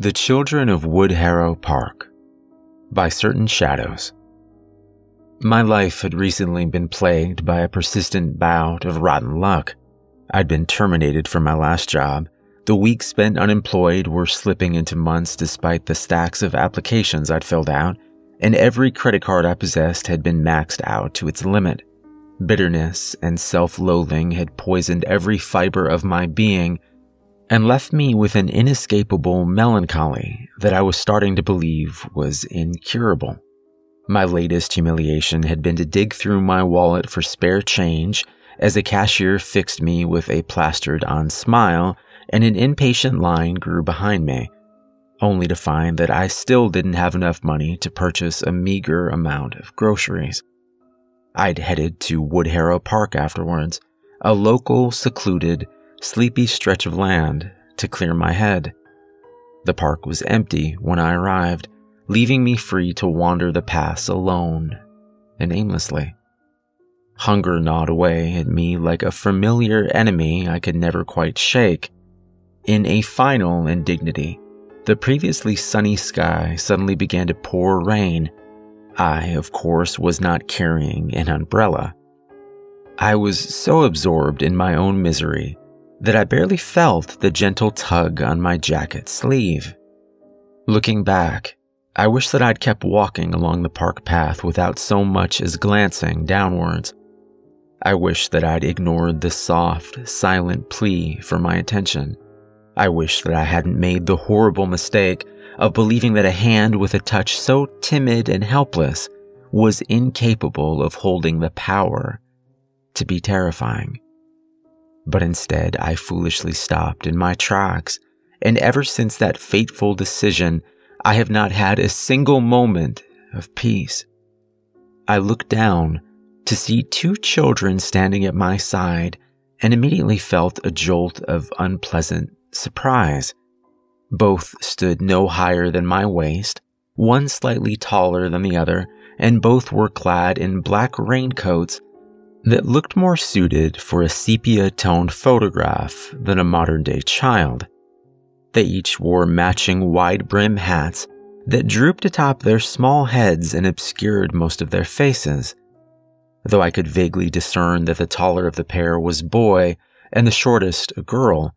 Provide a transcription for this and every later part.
The Children of Woodharrow Park by Certain Shadows. My life had recently been plagued by a persistent bout of rotten luck. I'd been terminated from my last job. The weeks spent unemployed were slipping into months despite the stacks of applications I'd filled out, and every credit card I possessed had been maxed out to its limit. Bitterness and self-loathing had poisoned every fiber of my being, and left me with an inescapable melancholy that I was starting to believe was incurable. My latest humiliation had been to dig through my wallet for spare change as a cashier fixed me with a plastered-on smile and an impatient line grew behind me, only to find that I still didn't have enough money to purchase a meager amount of groceries. I'd headed to Woodharrow Park afterwards, a local, secluded, sleepy stretch of land to clear my head. The park was empty when I arrived, leaving me free to wander the paths alone and aimlessly. Hunger gnawed away at me like a familiar enemy I could never quite shake. In a final indignity, the previously sunny sky suddenly began to pour rain. I, of course, was not carrying an umbrella. I was so absorbed in my own misery that I barely felt the gentle tug on my jacket sleeve. Looking back, I wish that I'd kept walking along the park path without so much as glancing downwards. I wish that I'd ignored the soft, silent plea for my attention. I wish that I hadn't made the horrible mistake of believing that a hand with a touch so timid and helpless was incapable of holding the power to be terrifying. But instead, I foolishly stopped in my tracks, and ever since that fateful decision, I have not had a single moment of peace. I looked down to see two children standing at my side and immediately felt a jolt of unpleasant surprise. Both stood no higher than my waist, one slightly taller than the other, and both were clad in black raincoats that looked more suited for a sepia-toned photograph than a modern-day child. They each wore matching wide-brim hats that drooped atop their small heads and obscured most of their faces, though I could vaguely discern that the taller of the pair was a boy and the shortest a girl.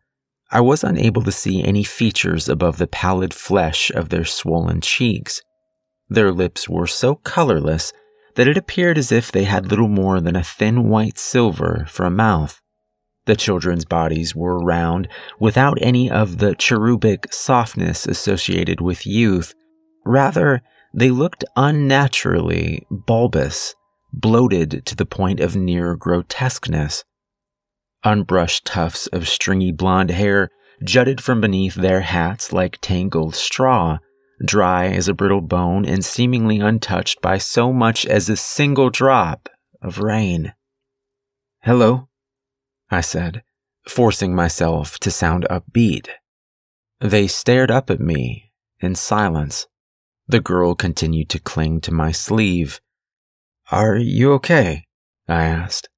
I was unable to see any features above the pallid flesh of their swollen cheeks. Their lips were so colorless that it appeared as if they had little more than a thin white silver for a mouth. The children's bodies were round, without any of the cherubic softness associated with youth. Rather, they looked unnaturally bulbous, bloated to the point of near grotesqueness. Unbrushed tufts of stringy blonde hair jutted from beneath their hats like tangled straw, dry as a brittle bone and seemingly untouched by so much as a single drop of rain. "Hello," I said, forcing myself to sound upbeat. They stared up at me in silence. The girl continued to cling to my sleeve. "Are you okay?" I asked.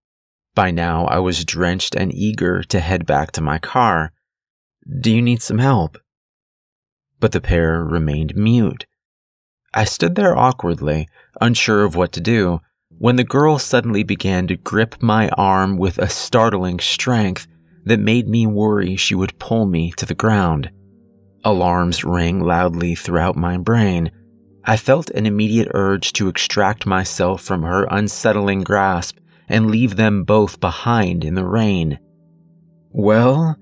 By now I was drenched and eager to head back to my car. "Do you need some help?" But the pair remained mute. I stood there awkwardly, unsure of what to do, when the girl suddenly began to grip my arm with a startling strength that made me worry she would pull me to the ground. Alarms rang loudly throughout my brain. I felt an immediate urge to extract myself from her unsettling grasp and leave them both behind in the rain. "Well..."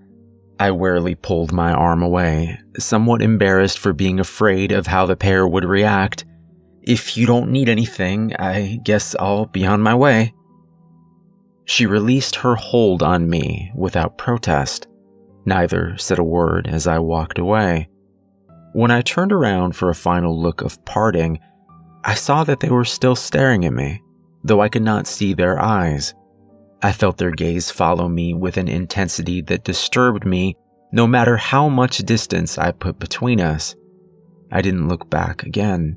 I warily pulled my arm away, somewhat embarrassed for being afraid of how the pair would react. "If you don't need anything, I guess I'll be on my way." She released her hold on me without protest. Neither said a word as I walked away. When I turned around for a final look of parting, I saw that they were still staring at me, though I could not see their eyes. I felt their gaze follow me with an intensity that disturbed me, no matter how much distance I put between us. I didn't look back again.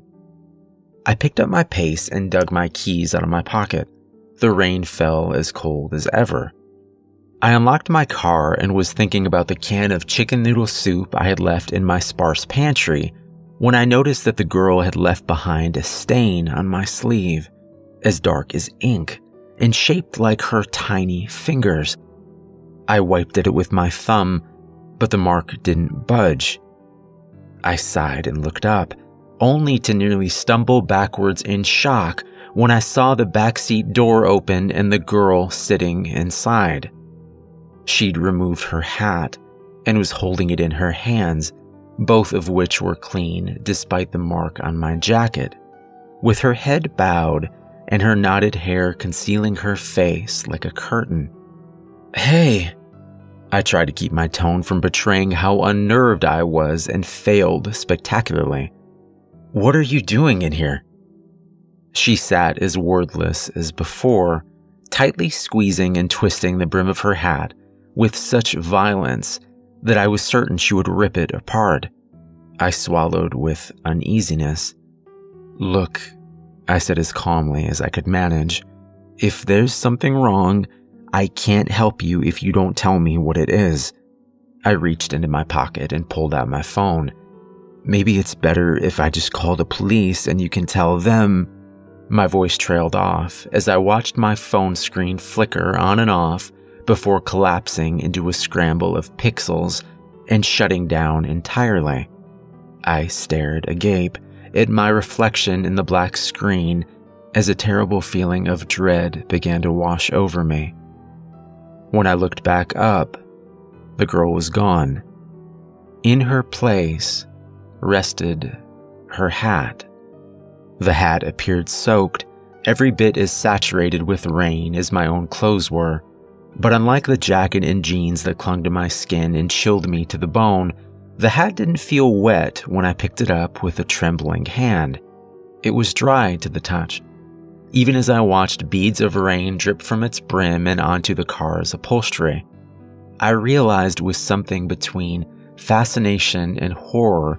I picked up my pace and dug my keys out of my pocket. The rain fell as cold as ever. I unlocked my car and was thinking about the can of chicken noodle soup I had left in my sparse pantry when I noticed that the girl had left behind a stain on my sleeve, as dark as ink and shaped like her tiny fingers. I wiped at it with my thumb, but the mark didn't budge. I sighed and looked up, only to nearly stumble backwards in shock when I saw the backseat door open and the girl sitting inside. She'd removed her hat and was holding it in her hands, both of which were clean despite the mark on my jacket, with her head bowed and her knotted hair concealing her face like a curtain. "Hey!" I tried to keep my tone from betraying how unnerved I was and failed spectacularly. "What are you doing in here?" She sat as wordless as before, tightly squeezing and twisting the brim of her hat with such violence that I was certain she would rip it apart. I swallowed with uneasiness. "Look," I said as calmly as I could manage, "if there's something wrong, I can't help you if you don't tell me what it is." I reached into my pocket and pulled out my phone. "Maybe it's better if I just call the police and you can tell them." My voice trailed off as I watched my phone screen flicker on and off before collapsing into a scramble of pixels and shutting down entirely. I stared agape at my reflection in the black screen as a terrible feeling of dread began to wash over me. When I looked back up, the girl was gone. In her place rested her hat. The hat appeared soaked, every bit as saturated with rain as my own clothes were, but unlike the jacket and jeans that clung to my skin and chilled me to the bone, the hat didn't feel wet when I picked it up with a trembling hand. It was dry to the touch, even as I watched beads of rain drip from its brim and onto the car's upholstery. I realized with something between fascination and horror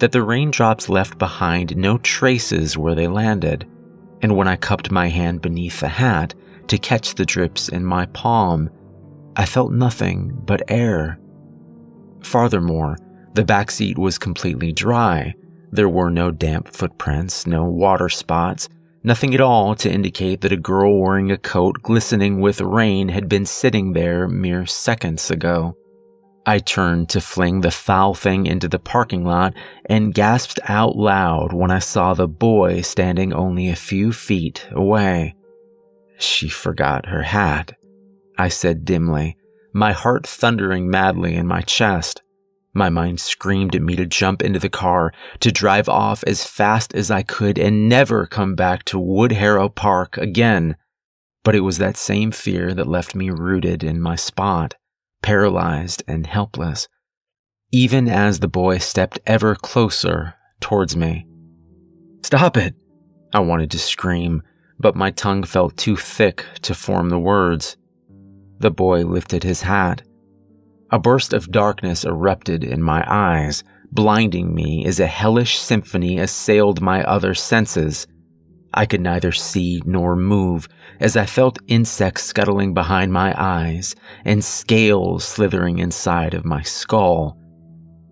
that the raindrops left behind no traces where they landed, and when I cupped my hand beneath the hat to catch the drips in my palm, I felt nothing but air. Furthermore, the backseat was completely dry. There were no damp footprints, no water spots, nothing at all to indicate that a girl wearing a coat glistening with rain had been sitting there mere seconds ago. I turned to fling the foul thing into the parking lot and gasped out loud when I saw the boy standing only a few feet away. "She forgot her hat," I said dimly, my heart thundering madly in my chest. My mind screamed at me to jump into the car, to drive off as fast as I could and never come back to Woodharrow Park again. But it was that same fear that left me rooted in my spot, paralyzed and helpless, even as the boy stepped ever closer towards me. "Stop it!" I wanted to scream, but my tongue felt too thick to form the words. The boy lifted his hat. A burst of darkness erupted in my eyes, blinding me as a hellish symphony assailed my other senses. I could neither see nor move, as I felt insects scuttling behind my eyes and scales slithering inside of my skull.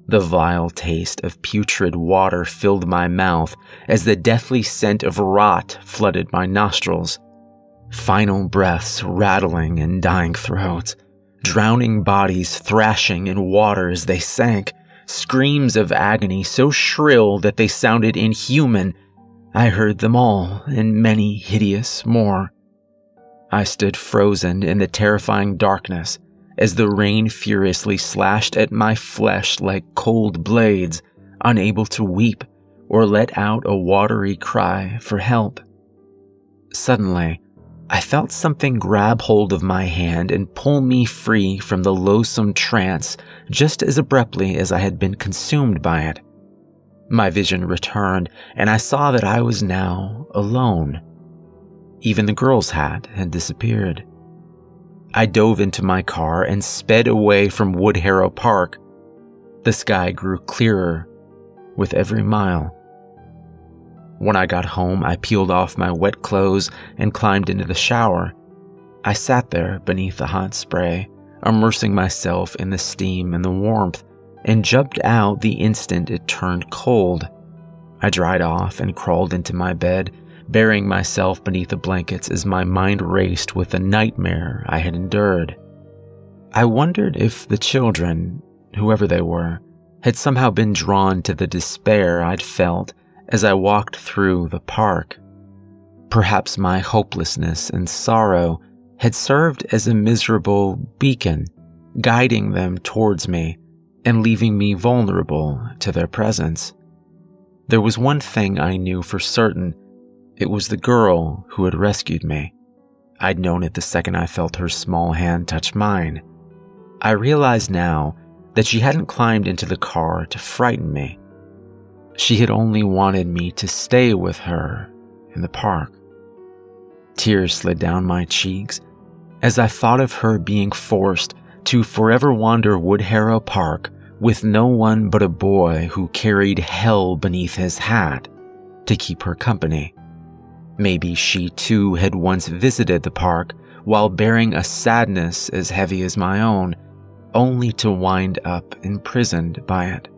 The vile taste of putrid water filled my mouth as the deathly scent of rot flooded my nostrils. Final breaths rattling in dying throats. Drowning bodies thrashing in water as they sank, screams of agony so shrill that they sounded inhuman. I heard them all, and many hideous more. I stood frozen in the terrifying darkness as the rain furiously slashed at my flesh like cold blades, unable to weep or let out a watery cry for help. Suddenly, I felt something grab hold of my hand and pull me free from the loathsome trance just as abruptly as I had been consumed by it. My vision returned, and I saw that I was now alone. Even the girl's hat had disappeared. I dove into my car and sped away from Woodharrow Park. The sky grew clearer with every mile. When I got home, I peeled off my wet clothes and climbed into the shower. I sat there beneath the hot spray, immersing myself in the steam and the warmth, and jumped out the instant it turned cold. I dried off and crawled into my bed, burying myself beneath the blankets as my mind raced with the nightmare I had endured. I wondered if the children, whoever they were, had somehow been drawn to the despair I'd felt as I walked through the park. Perhaps my hopelessness and sorrow had served as a miserable beacon, guiding them towards me and leaving me vulnerable to their presence. There was one thing I knew for certain. It was the girl who had rescued me. I'd known it the second I felt her small hand touch mine. I realized now that she hadn't climbed into the car to frighten me. She had only wanted me to stay with her in the park. Tears slid down my cheeks as I thought of her being forced to forever wander Woodharrow Park with no one but a boy who carried hell beneath his hat to keep her company. Maybe she too had once visited the park while bearing a sadness as heavy as my own, only to wind up imprisoned by it.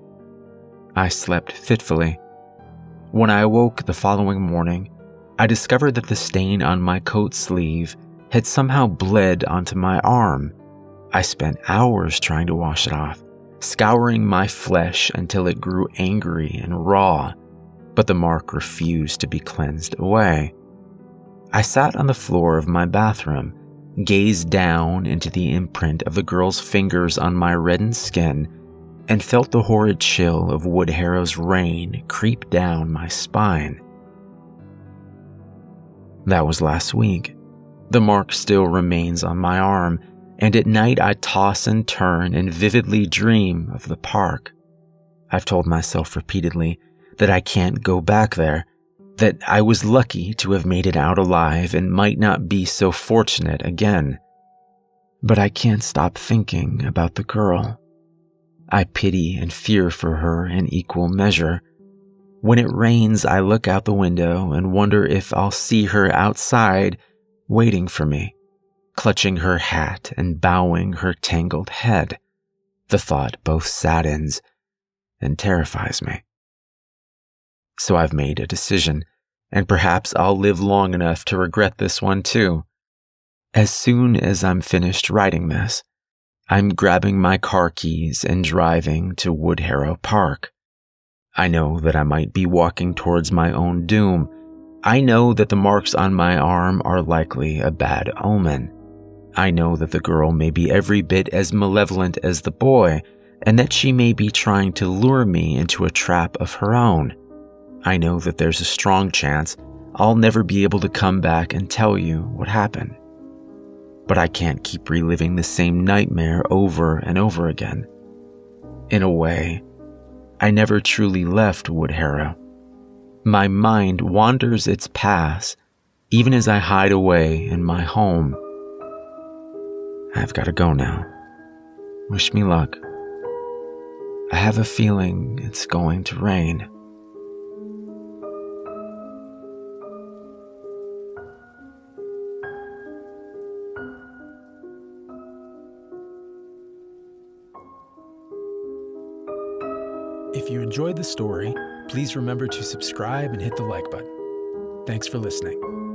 I slept fitfully. When I awoke the following morning, I discovered that the stain on my coat sleeve had somehow bled onto my arm. I spent hours trying to wash it off, scouring my flesh until it grew angry and raw, but the mark refused to be cleansed away. I sat on the floor of my bathroom, gazed down into the imprint of the girl's fingers on my reddened skin, and felt the horrid chill of Woodharrow's rain creep down my spine. That was last week. The mark still remains on my arm, and at night I toss and turn and vividly dream of the park. I've told myself repeatedly that I can't go back there, that I was lucky to have made it out alive and might not be so fortunate again. But I can't stop thinking about the girl. I pity and fear for her in equal measure. When it rains, I look out the window and wonder if I'll see her outside waiting for me, clutching her hat and bowing her tangled head. The thought both saddens and terrifies me. So I've made a decision, and perhaps I'll live long enough to regret this one too. As soon as I'm finished writing this, I'm grabbing my car keys and driving to Woodharrow Park. I know that I might be walking towards my own doom. I know that the marks on my arm are likely a bad omen. I know that the girl may be every bit as malevolent as the boy, and that she may be trying to lure me into a trap of her own. I know that there's a strong chance I'll never be able to come back and tell you what happened. But I can't keep reliving the same nightmare over and over again. In a way, I never truly left Woodharrow. My mind wanders its paths even as I hide away in my home. I've got to go now. Wish me luck. I have a feeling it's going to rain. If you enjoyed the story, please remember to subscribe and hit the like button. Thanks for listening.